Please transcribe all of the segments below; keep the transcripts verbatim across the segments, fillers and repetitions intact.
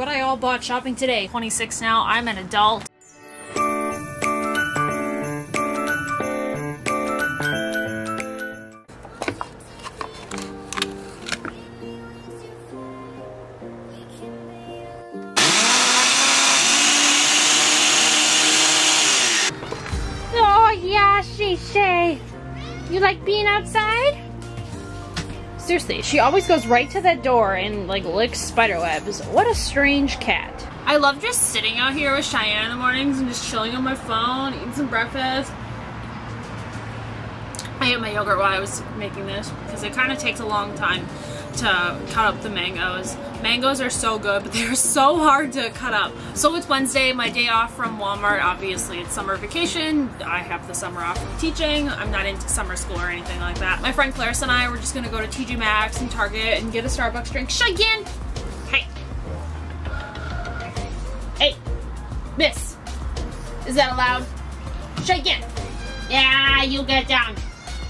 What I all bought shopping today. twenty-six now, I'm an adult. You like being outside? Seriously, she always goes right to that door and like licks spiderwebs. What a strange cat. I love just sitting out here with Cheyenne in the mornings and just chilling on my phone, eating some breakfast. I ate my yogurt while I was making this because it kind of takes a long time to cut up the mangoes. Mangoes are so good, but they're so hard to cut up. So it's Wednesday, my day off from Walmart. Obviously it's summer vacation. I have the summer off from teaching. I'm not into summer school or anything like that. My friend Clarissa and I were just gonna go to T J Maxx and Target and get a Starbucks drink. Cheyenne! Hey! Hey! Miss! Is that allowed? Cheyenne! Yeah, you get down.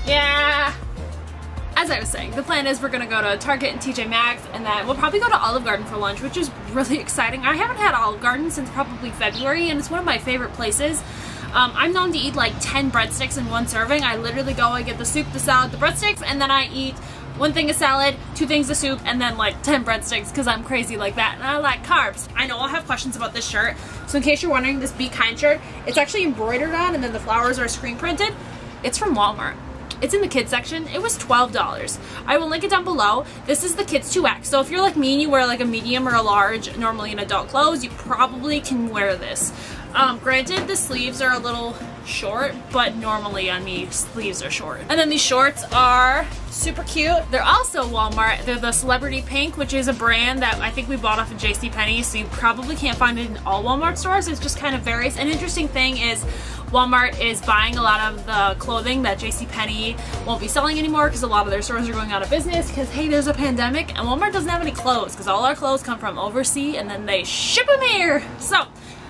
Yeah! As I was saying, the plan is we're gonna go to Target and T J Maxx, and then we'll probably go to Olive Garden for lunch, which is really exciting. I haven't had Olive Garden since probably February, and it's one of my favorite places. Um, I'm known to eat like ten breadsticks in one serving. I literally go, I get the soup, the salad, the breadsticks, and then I eat one thing of salad, two things of soup, and then like ten breadsticks because I'm crazy like that, and I like carbs. I know I'll have questions about this shirt, so in case you're wondering, this Be Kind shirt, it's actually embroidered on, and then the flowers are screen printed. It's from Walmart. It's in the kids section. It was twelve dollars. I will link it down below. This is the kids two X. So if you're like me and you wear like a medium or a large, normally in adult clothes, you probably can wear this. Um, granted, the sleeves are a little short, but normally on me, sleeves are short. And then these shorts are super cute. They're also Walmart. They're the Celebrity Pink, which is a brand that I think we bought off of JCPenney, so you probably can't find it in all Walmart stores. It just kind of varies. An interesting thing is Walmart is buying a lot of the clothing that JCPenney won't be selling anymore because a lot of their stores are going out of business because, hey, there's a pandemic, and Walmart doesn't have any clothes because all our clothes come from overseas and then they ship them here. So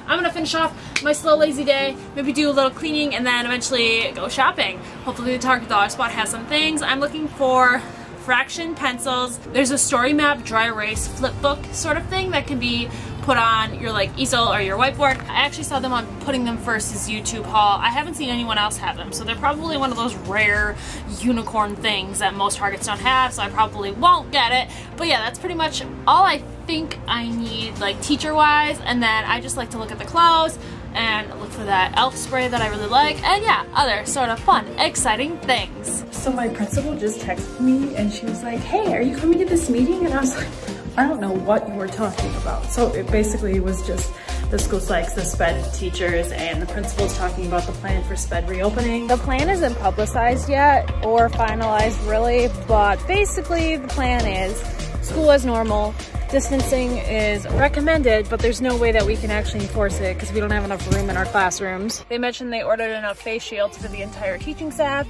I'm gonna finish off my slow, lazy day, maybe do a little cleaning, and then eventually go shopping. Hopefully the Target Dollar Spot has some things. I'm looking for fraction pencils. There's a story map, dry erase, flip book sort of thing that can be put on your like easel or your whiteboard. I actually saw them on Putting Them First is YouTube haul. I haven't seen anyone else have them, so they're probably one of those rare unicorn things that most Targets don't have, so I probably won't get it. But yeah, that's pretty much all I think I need like teacher wise, and then I just like to look at the clothes and look for that elf spray that I really like, and yeah, other sort of fun, exciting things. So my principal just texted me and she was like, hey, are you coming to this meeting? And I was like, I don't know what you were talking about. So it basically was just the school's like the SPED teachers and the principals talking about the plan for SPED reopening. The plan isn't publicized yet or finalized really, but basically the plan is school as normal, distancing is recommended, but there's no way that we can actually enforce it because we don't have enough room in our classrooms. They mentioned they ordered enough face shields for the entire teaching staff.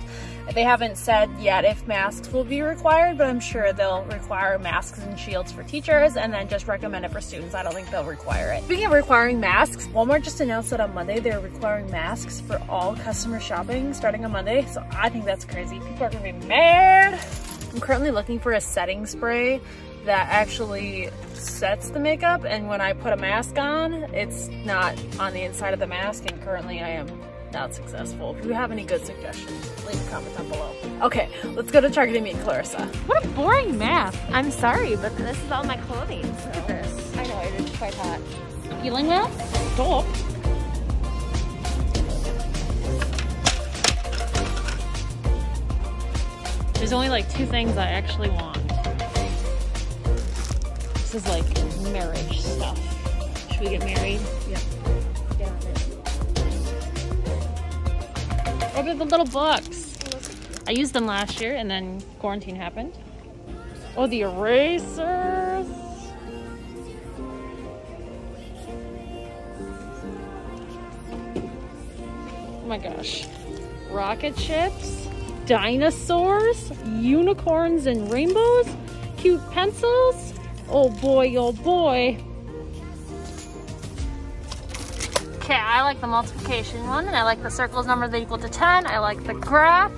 They haven't said yet if masks will be required, but I'm sure they'll require masks and shields for teachers and then just recommend it for students. I don't think they'll require it. Speaking of requiring masks, Walmart just announced that on Monday they're requiring masks for all customer shopping starting on Monday, so I think that's crazy. People are gonna be mad. I'm currently looking for a setting spray that actually sets the makeup, and when I put a mask on, it's not on the inside of the mask, and currently I am not successful. If you have any good suggestions, leave a comment down below. Okay, let's go to Target and meet Clarissa. What a boring map. I'm sorry, but this is all my clothing. So. Look at this. I know, it is quite hot. Feeling well? Dope. There's only like two things I actually want. This is like marriage stuff. Should we get married? Yeah. Get on it. What are the little books? I used them last year and then quarantine happened. Oh, the erasers. Oh my gosh. Rocket ships, dinosaurs, unicorns and rainbows, cute pencils. Oh boy, oh boy. Okay, I like the multiplication one, and I like the circles number that equal to ten. I like the graph.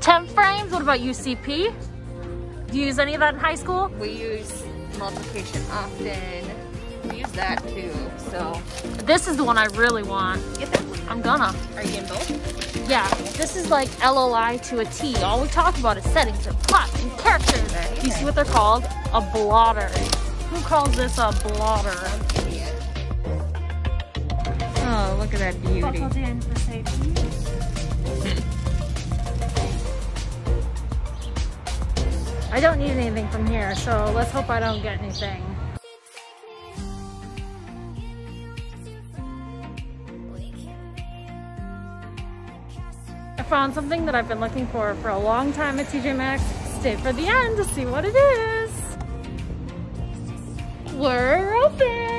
ten frames, what about U C P? Do you use any of that in high school? We use multiplication often. use that too, so. This is the one I really want. Get that one. I'm gonna. Are you getting both? Yeah, this is like L O I to a T. All we talk about is settings and plots and characters. Okay. You see what they're called? A blotter. Who calls this a blotter? Oh, look at that beauty. Buckled in for safety. I don't need anything from here, so let's hope I don't get anything. I found something that I've been looking for for a long time at T J Maxx. Stay for the end to see what it is. We're open.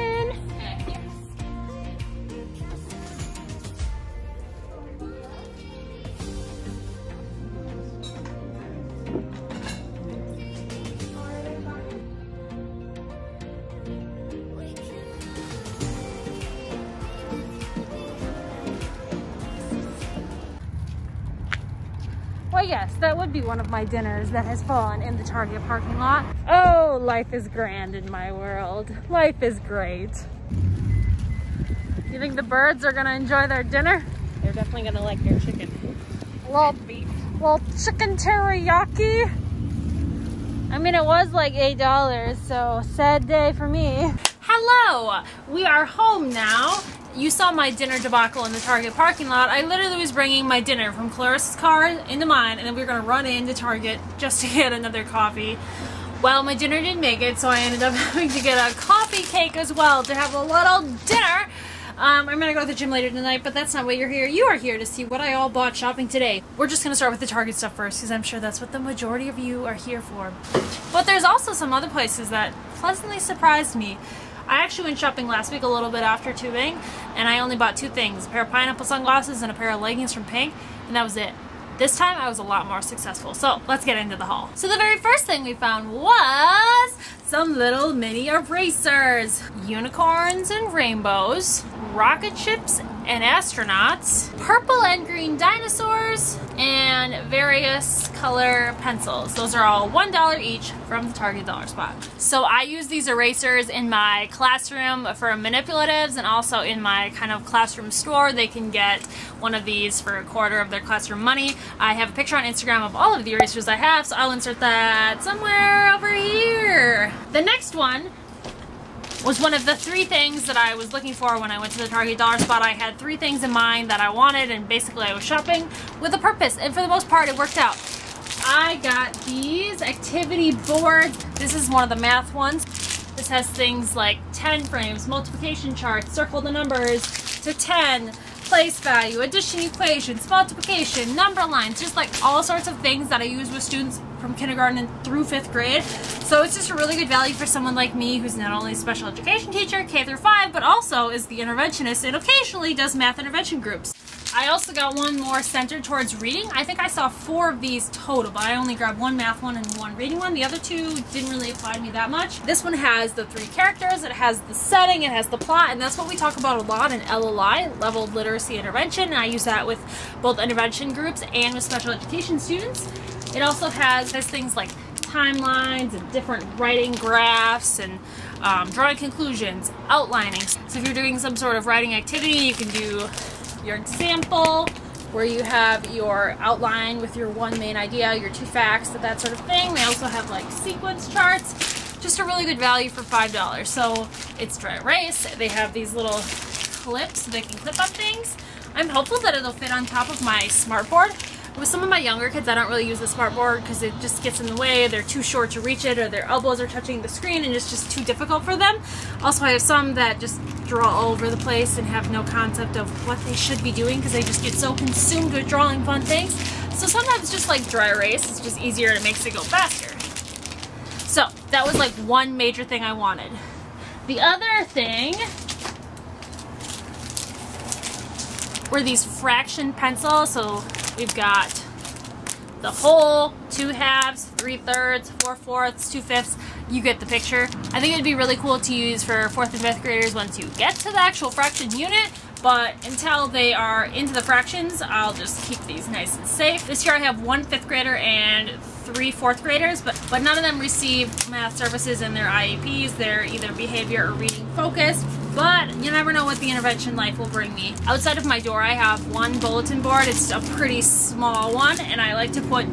Yes, that would be one of my dinners that has fallen in the Target parking lot. Oh, life is grand in my world. Life is great. You think the birds are gonna enjoy their dinner? They're definitely gonna like their chicken. Well, beef. Well, chicken teriyaki. I mean, it was like eight dollars, so sad day for me. Hello, we are home now. You saw my dinner debacle in the Target parking lot. I literally was bringing my dinner from Clarissa's car into mine, and then we were gonna run into Target just to get another coffee. Well, my dinner didn't make it, so I ended up having to get a coffee cake as well to have a little dinner. Um, I'm gonna go to the gym later tonight, but that's not why you're here. You are here to see what I all bought shopping today. We're just gonna start with the Target stuff first, because I'm sure that's what the majority of you are here for. But there's also some other places that pleasantly surprised me. I actually went shopping last week a little bit after tubing, and I only bought two things, a pair of pineapple sunglasses and a pair of leggings from Pink, and that was it. This time I was a lot more successful, so let's get into the haul. So the very first thing we found was some little mini erasers. Unicorns and rainbows, rocket ships and astronauts, purple and green dinosaurs, and various color pencils. Those are all one dollar each from the Target dollar spot. So I use these erasers in my classroom for manipulatives, and also in my kind of classroom store. They can get one of these for a quarter of their classroom money. I have a picture on Instagram of all of the erasers I have, so I'll insert that somewhere over here. The next one was one of the three things that I was looking for when I went to the Target dollar spot. I had three things in mind that I wanted, and basically I was shopping with a purpose, and for the most part it worked out. I got these activity boards. This is one of the math ones. This has things like ten frames, multiplication charts, circle the numbers to ten, place value, addition equations, multiplication, number lines, just like all sorts of things that I use with students from kindergarten through fifth grade. So it's just a really good value for someone like me, who's not only a special education teacher, K through five, but also is the interventionist and occasionally does math intervention groups. I also got one more centered towards reading. I think I saw four of these total, but I only grabbed one math one and one reading one. The other two didn't really apply to me that much. This one has the three characters, it has the setting, it has the plot, and that's what we talk about a lot in L L I, Leveled Literacy Intervention, and I use that with both intervention groups and with special education students. It also has, has things like timelines and different writing graphs and um, drawing conclusions, outlining. So if you're doing some sort of writing activity, you can do your example, where you have your outline with your one main idea, your two facts, that, that sort of thing. They also have like sequence charts. Just a really good value for five dollars. So it's dry erase. They have these little clips so they can clip up things. I'm hopeful that it'll fit on top of my smart board. With some of my younger kids, I don't really use the smart board because it just gets in the way. They're too short to reach it, or their elbows are touching the screen, and it's just too difficult for them. Also, I have some that just draw all over the place and have no concept of what they should be doing because they just get so consumed with drawing fun things. So sometimes just like dry erase, it's just easier and it makes it go faster. So that was like one major thing I wanted. The other thing were these fraction pencils. So we've got the whole, two halves, three thirds, four fourths, two fifths. You get the picture. I think it'd be really cool to use for fourth and fifth graders once you get to the actual fraction unit, but until they are into the fractions, I'll just keep these nice and safe. This year I have one fifth grader and three fourth graders, but, but none of them receive math services in their I E Ps. They're either behavior or reading focused, but you never know what the intervention life will bring me. Outside of my door, I have one bulletin board. It's a pretty small one, and I like to put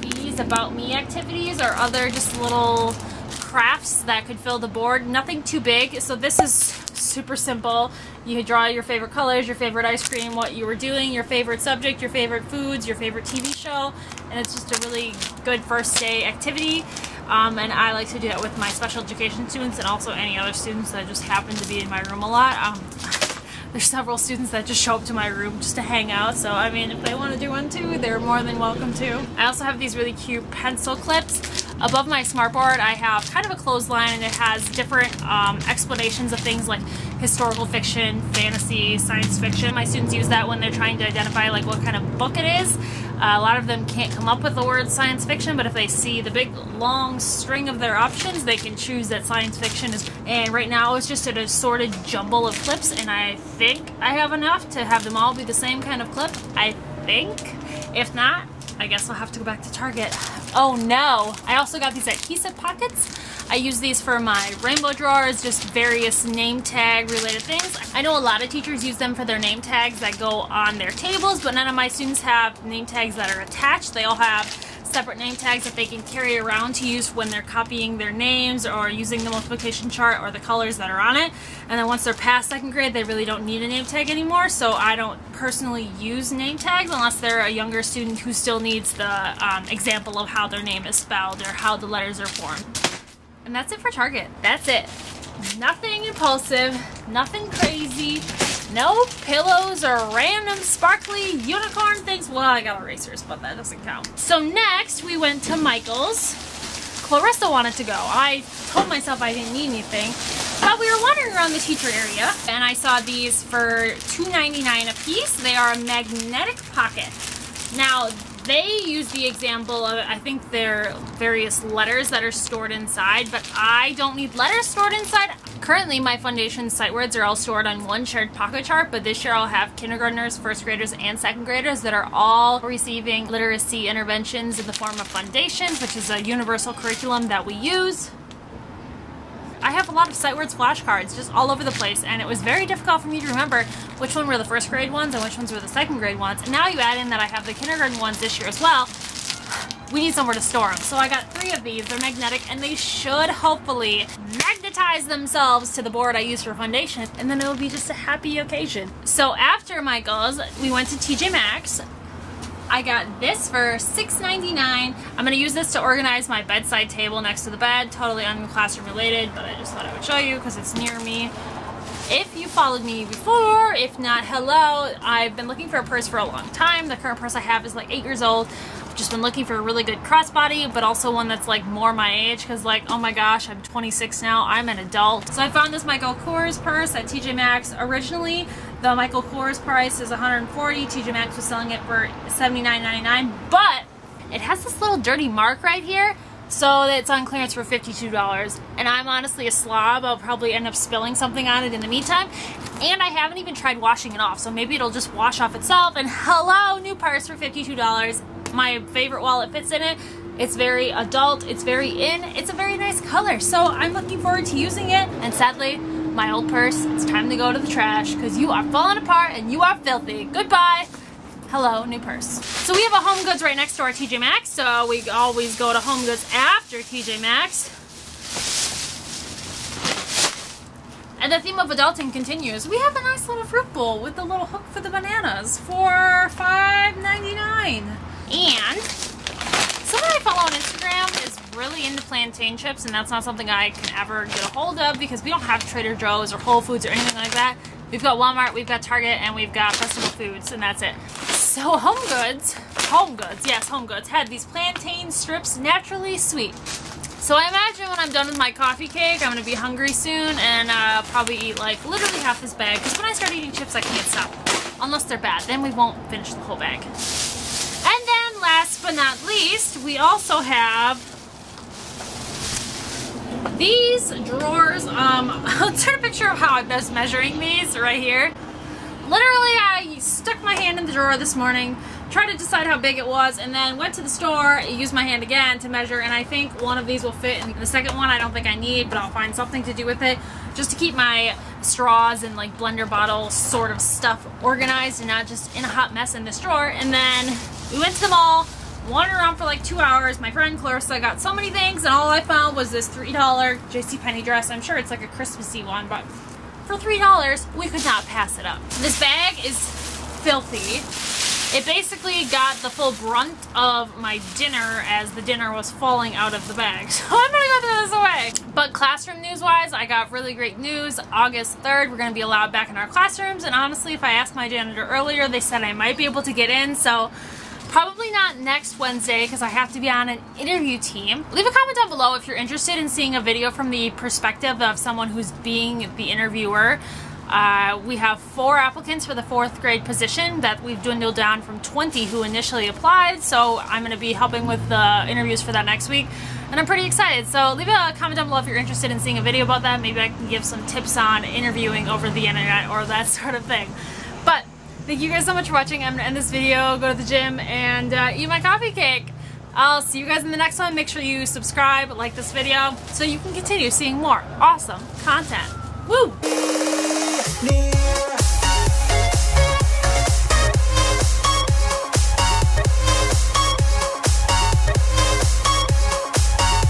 these about me activities or other just little crafts that could fill the board. Nothing too big. So this is super simple. You draw your favorite colors, your favorite ice cream, what you were doing, your favorite subject, your favorite foods, your favorite T V show, and it's just a really good first day activity. Um, and I like to do that with my special education students and also any other students that just happen to be in my room a lot. Um, there's several students that just show up to my room just to hang out, so I mean, if they want to do one too, they're more than welcome to. I also have these really cute pencil clips. Above my smartboard, I have kind of a clothesline, and it has different um, explanations of things like historical fiction, fantasy, science fiction. My students use that when they're trying to identify like what kind of book it is. Uh, a lot of them can't come up with the word science fiction, but if they see the big long string of their options, they can choose that science fiction is. And right now it's just an assorted jumble of clips, and I think I have enough to have them all be the same kind of clip, I think. If not, I guess I'll have to go back to Target. Oh no! I also got these adhesive pockets. I use these for my rainbow drawers, just various name tag related things. I know a lot of teachers use them for their name tags that go on their tables, but none of my students have name tags that are attached. They all have separate name tags that they can carry around to use when they're copying their names or using the multiplication chart or the colors that are on it. And then once they're past second grade, they really don't need a name tag anymore, so I don't personally use name tags unless they're a younger student who still needs the um, example of how their name is spelled or how the letters are formed. And that's it for Target. That's it. Nothing impulsive, nothing crazy, no pillows or random sparkly unicorn things. Well, I got erasers, but that doesn't count. So next we went to Michael's. Clarissa wanted to go. I told myself I didn't need anything, but we were wandering around the teacher area, and I saw these for two ninety-nine a piece. They are a magnetic pocket. Now, they use the example of, I think, their various letters that are stored inside, but I don't need letters stored inside. Currently, my foundation sight words are all stored on one shared pocket chart, but this year I'll have kindergartners, first graders, and second graders that are all receiving literacy interventions in the form of foundations, which is a universal curriculum that we use. I have a lot of sight words flashcards just all over the place, and it was very difficult for me to remember which one were the first grade ones and which ones were the second grade ones. And now you add in that I have the kindergarten ones this year as well. We need somewhere to store them. So I got three of these. They're magnetic, and they should hopefully magnetize themselves to the board I use for foundation, and then it will be just a happy occasion. So after Michael's, we went to T J Maxx. I got this for six ninety-nine. I'm going to use this to organize my bedside table next to the bed. Totally unclassroom related, but I just thought I would show you because it's near me. If you followed me before, if not, hello. I've been looking for a purse for a long time. The current purse I have is like eight years old. I've just been looking for a really good crossbody, but also one that's like more my age because, like, oh my gosh, I'm twenty-six now. I'm an adult. So I found this Michael Kors purse at T J Maxx. Originally, the Michael Kors price is one hundred forty dollars. T J Maxx was selling it for seventy-nine ninety-nine, but it has this little dirty mark right here, so it's on clearance for fifty-two dollars. And I'm honestly a slob. I'll probably end up spilling something on it in the meantime. And I haven't even tried washing it off, so maybe it'll just wash off itself. And hello, new purse for fifty-two dollars. My favorite wallet fits in it. It's very adult. It's very in. It's a very nice color, so I'm looking forward to using it. And sadly, my old purse, it's time to go to the trash because you are falling apart and you are filthy. Goodbye. Hello, new purse. So we have a Home Goods right next to our T J Maxx, so we always go to Home Goods after T J Maxx. And the theme of adulting continues. We have a nice little fruit bowl with the little hook for the bananas for five ninety-nine. And someone I follow on Instagram is really into plantain chips, and that's not something I can ever get a hold of because we don't have Trader Joe's or Whole Foods or anything like that. We've got Walmart, we've got Target, and we've got Festival Foods, and that's it. So Home Goods, Home Goods, yes, Home Goods, had these plantain strips, naturally sweet. So I imagine when I'm done with my coffee cake, I'm going to be hungry soon, and uh, probably eat like literally half this bag because when I start eating chips, I can't stop. Unless they're bad, then we won't finish the whole bag. Last but not least, we also have these drawers. Um, I'll turn a picture of how I was measuring these right here. Literally, I stuck my hand in the drawer this morning, tried to decide how big it was, and then went to the store, used my hand again to measure, and I think one of these will fit, and the second one I don't think I need, but I'll find something to do with it just to keep my straws and like blender bottle sort of stuff organized and not just in a hot mess in this drawer. And then we went to the mall, wandered around for like two hours. My friend Clarissa got so many things, and all I found was this three dollar JCPenney dress. I'm sure it's like a Christmassy one, but for three dollars, we could not pass it up. This bag is filthy. It basically got the full brunt of my dinner as the dinner was falling out of the bag. So I'm gonna go throw this away. But classroom news-wise, I got really great news. August third, we're gonna be allowed back in our classrooms. And honestly, if I asked my janitor earlier, they said I might be able to get in. So probably not next Wednesday because I have to be on an interview team. Leave a comment down below if you're interested in seeing a video from the perspective of someone who's being the interviewer. Uh, we have four applicants for the fourth grade position that we've dwindled down from twenty who initially applied, so I'm going to be helping with the interviews for that next week, and I'm pretty excited. So leave a comment down below if you're interested in seeing a video about that. Maybe I can give some tips on interviewing over the internet or that sort of thing. But thank you guys so much for watching. I'm going to end this video, go to the gym, and uh, eat my coffee cake. I'll see you guys in the next one. Make sure you subscribe, like this video, so you can continue seeing more awesome content. Woo! Need